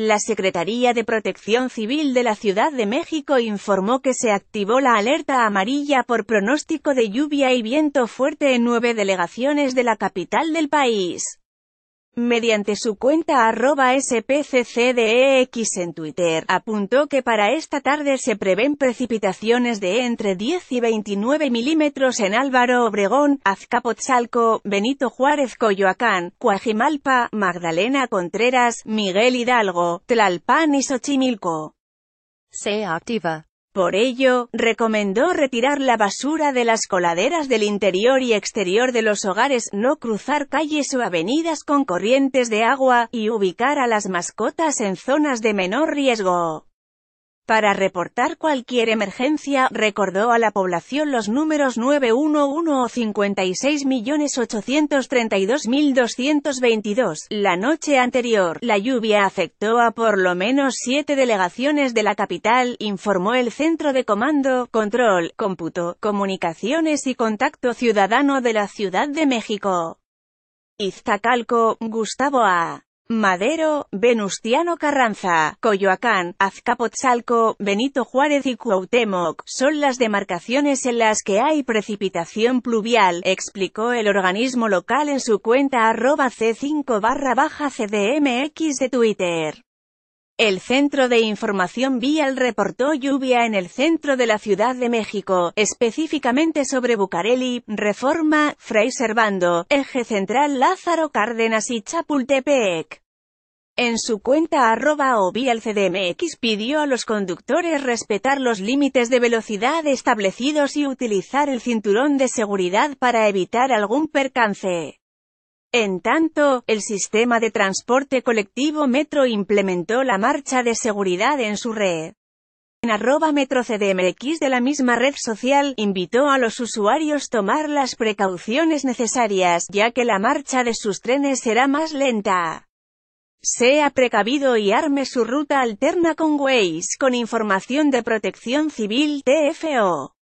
La Secretaría de Protección Civil de la Ciudad de México informó que se activó la alerta amarilla por pronóstico de lluvia y viento fuerte en 9 delegaciones de la capital del país. Mediante su cuenta @spccdex en Twitter, apuntó que para esta tarde se prevén precipitaciones de entre 10 y 29 milímetros en Álvaro Obregón, Azcapotzalco, Benito Juárez, Coyoacán, Cuajimalpa, Magdalena Contreras, Miguel Hidalgo, Tlalpan y Xochimilco. Se activa. Por ello, recomendó retirar la basura de las coladeras del interior y exterior de los hogares, no cruzar calles o avenidas con corrientes de agua, y ubicar a las mascotas en zonas de menor riesgo. Para reportar cualquier emergencia, recordó a la población los números 911 o 56.832.222. La noche anterior, la lluvia afectó a por lo menos 7 delegaciones de la capital, informó el Centro de Comando, Control, Cómputo, Comunicaciones y Contacto Ciudadano de la Ciudad de México. Iztacalco, Gustavo A. Madero, Venustiano Carranza, Coyoacán, Azcapotzalco, Benito Juárez y Cuauhtémoc son las demarcaciones en las que hay precipitación pluvial, explicó el organismo local en su cuenta @c5_cdmx de Twitter. El Centro de Información Vial reportó lluvia en el centro de la Ciudad de México, específicamente sobre Bucareli, Reforma, Fray Servando, Eje Central Lázaro Cárdenas y Chapultepec. En su cuenta @ovialcdmx pidió a los conductores respetar los límites de velocidad establecidos y utilizar el cinturón de seguridad para evitar algún percance. En tanto, el sistema de transporte colectivo Metro implementó la marcha de seguridad en su red. En @metrocdmx de la misma red social, invitó a los usuarios tomar las precauciones necesarias, ya que la marcha de sus trenes será más lenta. Sea precavido y arme su ruta alterna con Waze, con información de Protección Civil TFO.